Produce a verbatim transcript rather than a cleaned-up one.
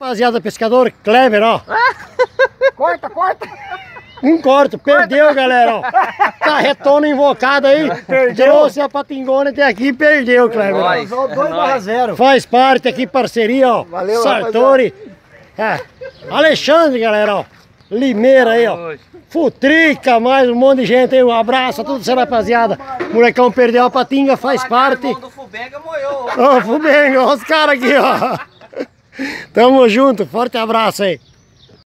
Rapaziada, pescador Kleber, ó. Corta, corta. Um corte, perdeu, corta, galera, ó. Carretona invocada aí. Perdeu. Trouxe a Patingona até aqui e perdeu, Kleber. É dois a zero. Faz parte aqui, parceria, ó. Valeu, Sartori. É. Alexandre, galera, ó. Limeira aí, ó. Futrica, mais um monte de gente aí. Um abraço a toda essa rapaziada. Molecão perdeu a Patinga, faz parte. O irmão do Fubenga moiou. Ó, Fubenga, ó, os caras aqui, ó. Tamo junto, forte abraço aí.